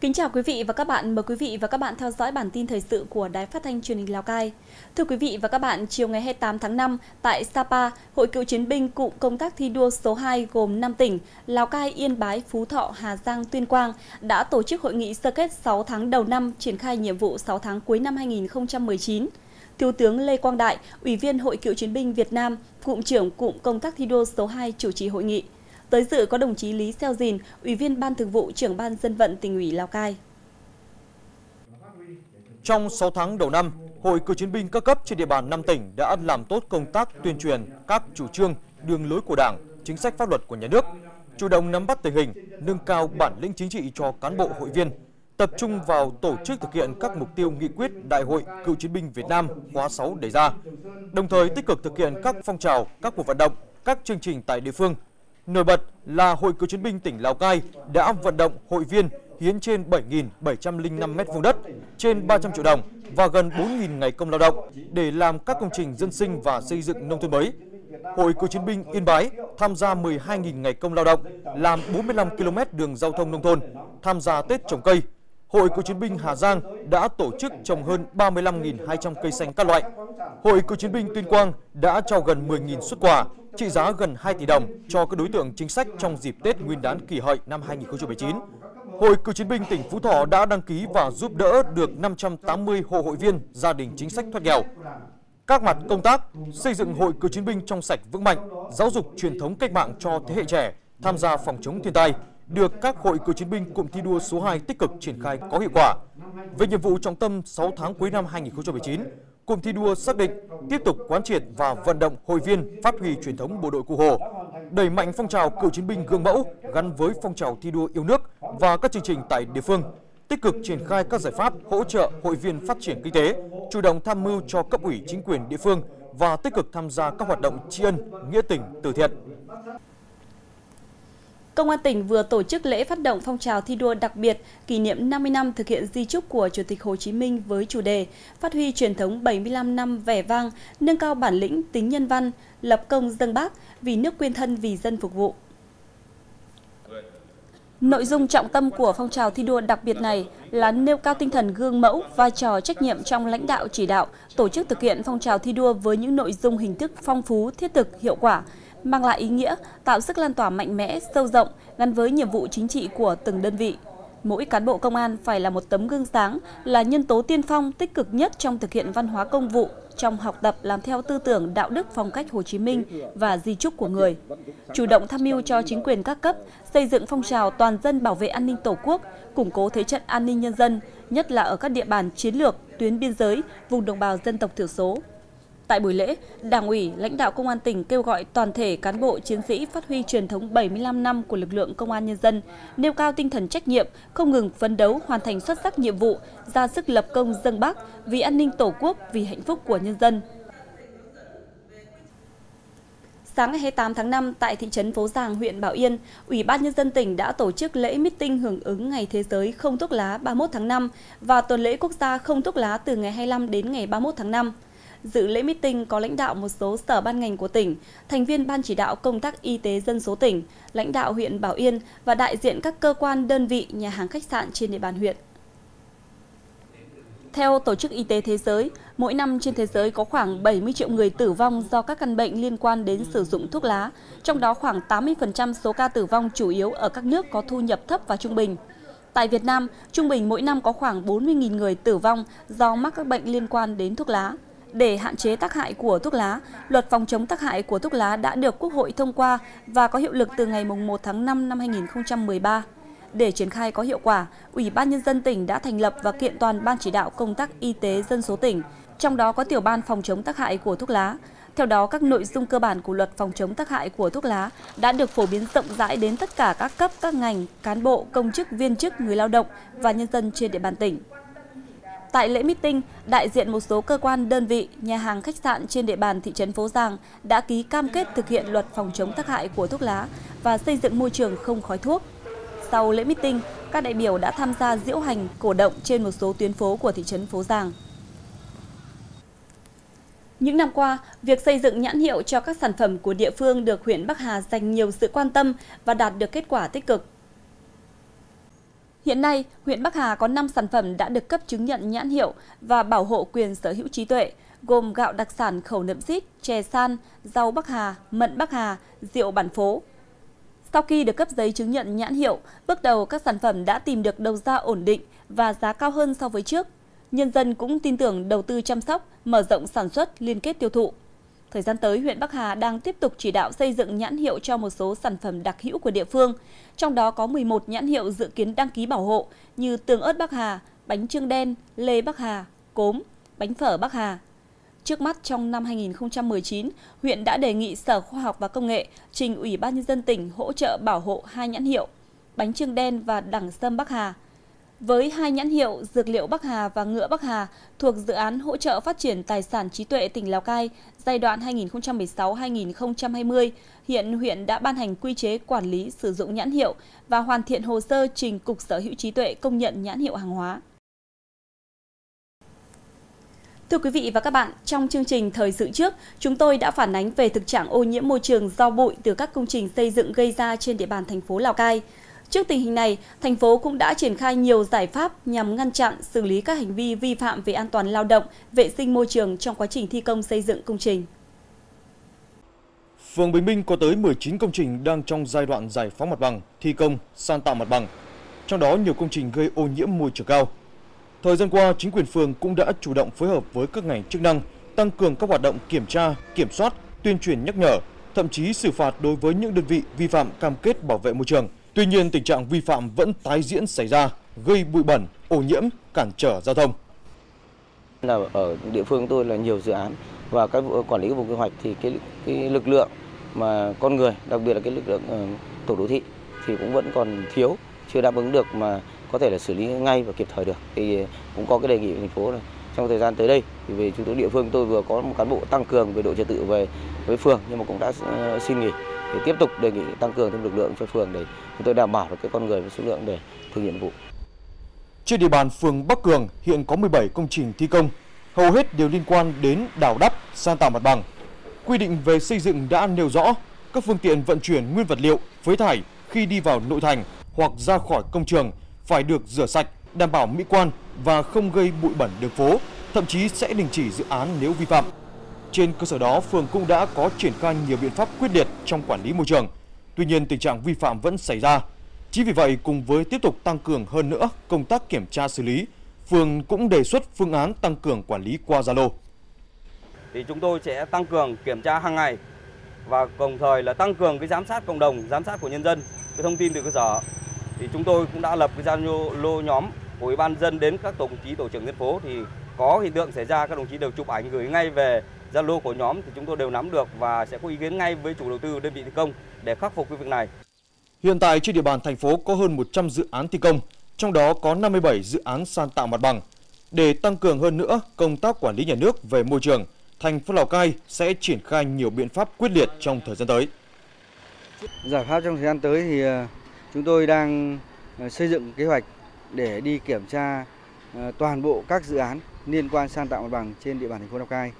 Kính chào quý vị và các bạn, mời quý vị và các bạn theo dõi bản tin thời sự của Đài Phát thanh Truyền hình Lào Cai. Thưa quý vị và các bạn, chiều ngày 28 tháng 5 tại Sapa, Hội Cựu chiến binh cụm công tác thi đua số 2 gồm 5 tỉnh Lào Cai, Yên Bái, Phú Thọ, Hà Giang, Tuyên Quang đã tổ chức hội nghị sơ kết 6 tháng đầu năm, triển khai nhiệm vụ 6 tháng cuối năm 2019. Thiếu tướng Lê Quang Đại, Ủy viên Hội Cựu chiến binh Việt Nam, cụm trưởng cụm công tác thi đua số 2 chủ trì hội nghị. Tới dự có đồng chí Lý Xeo Dìn, Ủy viên Ban Thường vụ, Trưởng Ban Dân vận Tỉnh ủy Lào Cai. Trong 6 tháng đầu năm, Hội Cựu chiến binh các cấp trên địa bàn 5 tỉnh đã làm tốt công tác tuyên truyền các chủ trương, đường lối của Đảng, chính sách pháp luật của nhà nước, chủ động nắm bắt tình hình, nâng cao bản lĩnh chính trị cho cán bộ hội viên, tập trung vào tổ chức thực hiện các mục tiêu nghị quyết Đại hội Cựu chiến binh Việt Nam khóa 6 đề ra, đồng thời tích cực thực hiện các phong trào, các cuộc vận động, các chương trình tại địa phương. Nổi bật là Hội Cựu chiến binh tỉnh Lào Cai đã vận động hội viên hiến trên 7.705 m2 đất, trên 300 triệu đồng và gần 4.000 ngày công lao động để làm các công trình dân sinh và xây dựng nông thôn mới. Hội Cựu chiến binh Yên Bái tham gia 12.000 ngày công lao động, làm 45 km đường giao thông nông thôn, tham gia Tết trồng cây. Hội Cựu chiến binh Hà Giang đã tổ chức trồng hơn 35.200 cây xanh các loại. Hội Cựu chiến binh Tuyên Quang đã trao gần 10.000 suất quà, trị giá gần 2 tỷ đồng cho các đối tượng chính sách trong dịp Tết Nguyên đán Kỷ Hợi năm 2019. Hội Cựu chiến binh tỉnh Phú Thọ đã đăng ký và giúp đỡ được 580 hộ hội viên gia đình chính sách thoát nghèo. Các mặt công tác xây dựng Hội Cựu chiến binh trong sạch vững mạnh, giáo dục truyền thống cách mạng cho thế hệ trẻ, tham gia phòng chống thiên tai được các Hội Cựu chiến binh cụm thi đua số 2 tích cực triển khai có hiệu quả. Về nhiệm vụ trọng tâm 6 tháng cuối năm 2019, cụm thi đua xác định tiếp tục quán triệt và vận động hội viên phát huy truyền thống bộ đội Cụ Hồ, đẩy mạnh phong trào cựu chiến binh gương mẫu gắn với phong trào thi đua yêu nước và các chương trình tại địa phương, tích cực triển khai các giải pháp hỗ trợ hội viên phát triển kinh tế, chủ động tham mưu cho cấp ủy chính quyền địa phương và tích cực tham gia các hoạt động tri ân, nghĩa tình, từ thiện. Công an tỉnh vừa tổ chức lễ phát động phong trào thi đua đặc biệt kỷ niệm 50 năm thực hiện di chúc của Chủ tịch Hồ Chí Minh với chủ đề phát huy truyền thống 75 năm vẻ vang, nâng cao bản lĩnh, tính nhân văn, lập công dâng Bác, vì nước quên thân, vì dân phục vụ. Nội dung trọng tâm của phong trào thi đua đặc biệt này là nêu cao tinh thần gương mẫu, vai trò trách nhiệm trong lãnh đạo chỉ đạo, tổ chức thực hiện phong trào thi đua với những nội dung hình thức phong phú, thiết thực, hiệu quả, mang lại ý nghĩa, tạo sức lan tỏa mạnh mẽ, sâu rộng, gắn với nhiệm vụ chính trị của từng đơn vị. Mỗi cán bộ công an phải là một tấm gương sáng, là nhân tố tiên phong tích cực nhất trong thực hiện văn hóa công vụ, trong học tập làm theo tư tưởng đạo đức phong cách Hồ Chí Minh và di chúc của người. Chủ động tham mưu cho chính quyền các cấp, xây dựng phong trào toàn dân bảo vệ an ninh Tổ quốc, củng cố thế trận an ninh nhân dân, nhất là ở các địa bàn chiến lược, tuyến biên giới, vùng đồng bào dân tộc thiểu số. Tại buổi lễ, Đảng ủy, lãnh đạo Công an tỉnh kêu gọi toàn thể cán bộ chiến sĩ phát huy truyền thống 75 năm của lực lượng Công an nhân dân, nêu cao tinh thần trách nhiệm, không ngừng phấn đấu hoàn thành xuất sắc nhiệm vụ, ra sức lập công dâng Bác, vì an ninh Tổ quốc, vì hạnh phúc của nhân dân. Sáng ngày 28 tháng 5 tại thị trấn Phố Giàng, huyện Bảo Yên, Ủy ban Nhân dân tỉnh đã tổ chức lễ meeting hưởng ứng Ngày Thế giới không thuốc lá 31 tháng 5 và Tuần lễ Quốc gia không thuốc lá từ ngày 25 đến ngày 31 tháng 5. Dự lễ meeting có lãnh đạo một số sở ban ngành của tỉnh, thành viên Ban chỉ đạo công tác y tế dân số tỉnh, lãnh đạo huyện Bảo Yên và đại diện các cơ quan, đơn vị, nhà hàng khách sạn trên địa bàn huyện. Theo Tổ chức Y tế Thế giới, mỗi năm trên thế giới có khoảng 70 triệu người tử vong do các căn bệnh liên quan đến sử dụng thuốc lá, trong đó khoảng 80% số ca tử vong chủ yếu ở các nước có thu nhập thấp và trung bình. Tại Việt Nam, trung bình mỗi năm có khoảng 40.000 người tử vong do mắc các bệnh liên quan đến thuốc lá. Để hạn chế tác hại của thuốc lá, Luật phòng chống tác hại của thuốc lá đã được Quốc hội thông qua và có hiệu lực từ ngày 1 tháng 5 năm 2013. Để triển khai có hiệu quả, Ủy ban Nhân dân tỉnh đã thành lập và kiện toàn Ban chỉ đạo công tác y tế dân số tỉnh, trong đó có tiểu ban phòng chống tác hại của thuốc lá. Theo đó, các nội dung cơ bản của Luật phòng chống tác hại của thuốc lá đã được phổ biến rộng rãi đến tất cả các cấp, các ngành, cán bộ, công chức, viên chức, người lao động và nhân dân trên địa bàn tỉnh. Tại lễ meeting, đại diện một số cơ quan, đơn vị, nhà hàng khách sạn trên địa bàn thị trấn Phố Giàng đã ký cam kết thực hiện Luật phòng chống tác hại của thuốc lá và xây dựng môi trường không khói thuốc. Sau lễ meeting, các đại biểu đã tham gia diễu hành, cổ động trên một số tuyến phố của thị trấn Phố Giàng. Những năm qua, việc xây dựng nhãn hiệu cho các sản phẩm của địa phương được huyện Bắc Hà dành nhiều sự quan tâm và đạt được kết quả tích cực. Hiện nay, huyện Bắc Hà có 5 sản phẩm đã được cấp chứng nhận nhãn hiệu và bảo hộ quyền sở hữu trí tuệ, gồm gạo đặc sản Khẩu Nậm Xít, chè san, rau Bắc Hà, mận Bắc Hà, rượu bản phố. Sau khi được cấp giấy chứng nhận nhãn hiệu, bước đầu các sản phẩm đã tìm được đầu ra ổn định và giá cao hơn so với trước. Nhân dân cũng tin tưởng đầu tư chăm sóc, mở rộng sản xuất, liên kết tiêu thụ. Thời gian tới, huyện Bắc Hà đang tiếp tục chỉ đạo xây dựng nhãn hiệu cho một số sản phẩm đặc hữu của địa phương. Trong đó có 11 nhãn hiệu dự kiến đăng ký bảo hộ như tương ớt Bắc Hà, bánh chưng đen, lê Bắc Hà, cốm, bánh phở Bắc Hà. Trước mắt, trong năm 2019, huyện đã đề nghị Sở Khoa học và Công nghệ trình Ủy ban Nhân dân tỉnh hỗ trợ bảo hộ 2 nhãn hiệu, bánh chưng đen và đẳng sâm Bắc Hà. Với 2 nhãn hiệu dược liệu Bắc Hà và ngựa Bắc Hà thuộc dự án hỗ trợ phát triển tài sản trí tuệ tỉnh Lào Cai giai đoạn 2016-2020, hiện huyện đã ban hành quy chế quản lý sử dụng nhãn hiệu và hoàn thiện hồ sơ trình Cục Sở hữu trí tuệ công nhận nhãn hiệu hàng hóa. Thưa quý vị và các bạn, trong chương trình Thời sự trước, chúng tôi đã phản ánh về thực trạng ô nhiễm môi trường do bụi từ các công trình xây dựng gây ra trên địa bàn thành phố Lào Cai. Trước tình hình này, thành phố cũng đã triển khai nhiều giải pháp nhằm ngăn chặn, xử lý các hành vi vi phạm về an toàn lao động, vệ sinh môi trường trong quá trình thi công xây dựng công trình. Phường Bình Minh có tới 19 công trình đang trong giai đoạn giải phóng mặt bằng, thi công, san tạo mặt bằng. Trong đó nhiều công trình gây ô nhiễm môi trường cao. Thời gian qua, chính quyền phường cũng đã chủ động phối hợp với các ngành chức năng, tăng cường các hoạt động kiểm tra, kiểm soát, tuyên truyền nhắc nhở, thậm chí xử phạt đối với những đơn vị vi phạm cam kết bảo vệ môi trường. Tuy nhiên, tình trạng vi phạm vẫn tái diễn xảy ra, gây bụi bẩn, ô nhiễm, cản trở giao thông. Là ở địa phương tôi là nhiều dự án và các quản lý của vùng quy hoạch thì cái lực lượng mà con người, đặc biệt là cái lực lượng tổ đô thị thì cũng vẫn còn thiếu, chưa đáp ứng được mà có thể là xử lý ngay và kịp thời được. Thì cũng có cái đề nghị của thành phố là trong thời gian tới đây thì về chúng tôi địa phương tôi vừa có một cán bộ tăng cường về đội trật tự về với phường nhưng mà cũng đã xin nghỉ. Để tiếp tục đề nghị tăng cường thêm lực lượng cho phường để chúng tôi đảm bảo được cái con người và số lượng để thực hiện nhiệm vụ. Trên địa bàn phường Bắc Cường hiện có 17 công trình thi công, hầu hết đều liên quan đến đào đắp, san tạo mặt bằng. Quy định về xây dựng đã nêu rõ các phương tiện vận chuyển nguyên vật liệu, phế thải khi đi vào nội thành hoặc ra khỏi công trường phải được rửa sạch, đảm bảo mỹ quan và không gây bụi bẩn đường phố, thậm chí sẽ đình chỉ dự án nếu vi phạm. Trên cơ sở đó, phường cũng đã có triển khai nhiều biện pháp quyết liệt trong quản lý môi trường. Tuy nhiên, tình trạng vi phạm vẫn xảy ra. Chính vì vậy, cùng với tiếp tục tăng cường hơn nữa công tác kiểm tra xử lý, phường cũng đề xuất phương án tăng cường quản lý qua Zalo. Thì chúng tôi sẽ tăng cường kiểm tra hàng ngày và đồng thời là tăng cường cái giám sát cộng đồng, giám sát của nhân dân, cái thông tin từ cơ sở. Thì chúng tôi cũng đã lập cái Zalo nhóm của Ủy ban dân đến các đồng chí tổ trưởng dân phố thì có hiện tượng xảy ra các đồng chí đều chụp ảnh gửi ngay về Zalo của nhóm thì chúng tôi đều nắm được và sẽ có ý kiến ngay với chủ đầu tư đơn vị thi công để khắc phục cái việc này. Hiện tại trên địa bàn thành phố có hơn 100 dự án thi công, trong đó có 57 dự án san tạo mặt bằng. Để tăng cường hơn nữa công tác quản lý nhà nước về môi trường, thành phố Lào Cai sẽ triển khai nhiều biện pháp quyết liệt trong thời gian tới. Giải pháp trong thời gian tới thì chúng tôi đang xây dựng kế hoạch để đi kiểm tra toàn bộ các dự án liên quan san tạo mặt bằng trên địa bàn thành phố Lào Cai.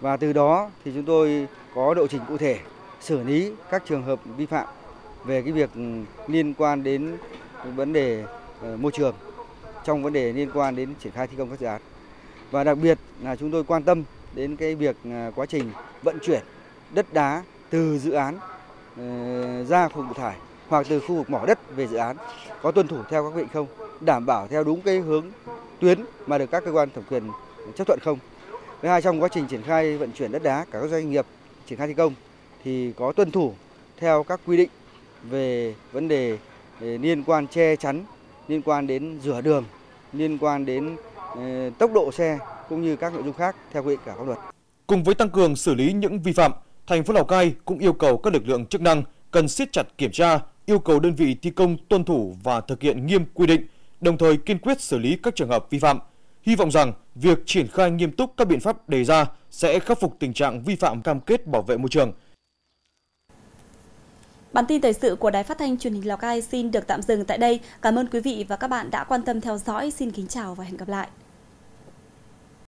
Và từ đó thì chúng tôi có lộ trình cụ thể xử lý các trường hợp vi phạm về cái việc liên quan đến vấn đề môi trường trong vấn đề liên quan đến triển khai thi công các dự án. Và đặc biệt là chúng tôi quan tâm đến cái việc quá trình vận chuyển đất đá từ dự án ra khu vực thải hoặc từ khu vực mỏ đất về dự án có tuân thủ theo các quy định không, đảm bảo theo đúng cái hướng tuyến mà được các cơ quan thẩm quyền chấp thuận không. Thứ hai, trong quá trình triển khai vận chuyển đất đá, cả các doanh nghiệp triển khai thi công thì có tuân thủ theo các quy định về vấn đề liên quan che chắn, liên quan đến rửa đường, liên quan đến tốc độ xe cũng như các nội dung khác theo quy định cả pháp luật. Cùng với tăng cường xử lý những vi phạm, thành phố Lào Cai cũng yêu cầu các lực lượng chức năng cần siết chặt kiểm tra, yêu cầu đơn vị thi công tuân thủ và thực hiện nghiêm quy định, đồng thời kiên quyết xử lý các trường hợp vi phạm. Hy vọng rằng việc triển khai nghiêm túc các biện pháp đề ra sẽ khắc phục tình trạng vi phạm cam kết bảo vệ môi trường. Bản tin thời sự của Đài Phát thanh Truyền hình Lào Cai xin được tạm dừng tại đây. Cảm ơn quý vị và các bạn đã quan tâm theo dõi. Xin kính chào và hẹn gặp lại.